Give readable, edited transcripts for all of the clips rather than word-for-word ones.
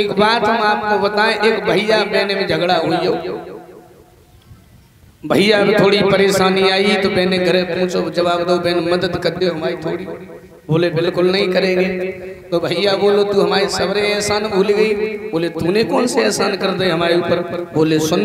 एक बात हम आपको बताएं, एक भैया बहने में झगड़ा हुई हो, भैया थोड़ी परेशानी आई तो बहने घरे पूछो, जवाब दो बहन मदद कर दो हमारी थोड़ी, बोले बिल्कुल नहीं करेंगे। तो भैया बोलो तू हमारे सबरे एहसान भूल गई, बोले तूने कौन से एहसान कर दे हमारे ऊपर, बोले सुन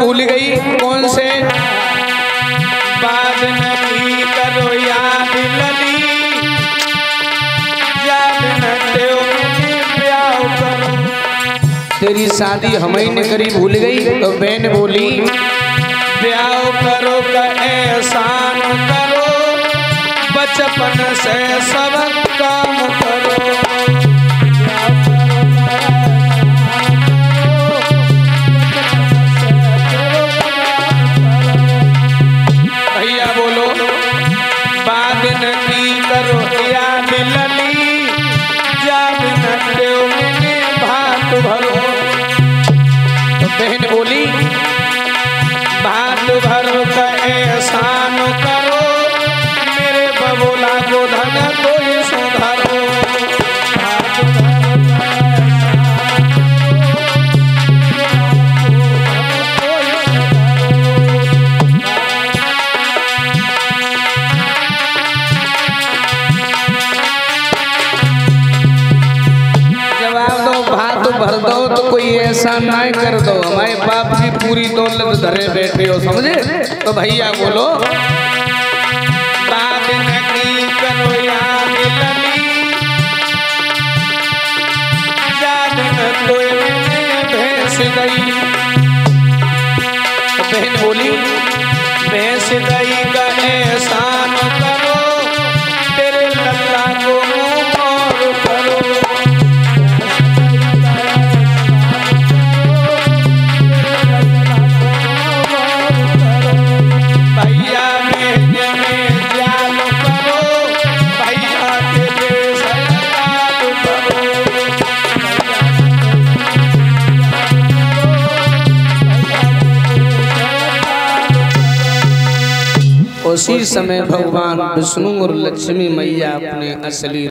भूल गई कौन से बाद नहीं करो याद लली याद न प्याओ करो तेरी शादी हमने करी भूल गई। तो बहन बोली प्याओ करो का एहसान करो बचपन से सब काम करो ऐसा ना कर दो हमारे बाप जी पूरी दौलत धरे बैठे हो समझे। तो भैया बोलो बहन बोली भैंस गई का एहसान करो तेरे लल्ला को उसी समय भगवान विष्णु और लक्ष्मी मैया अपने असली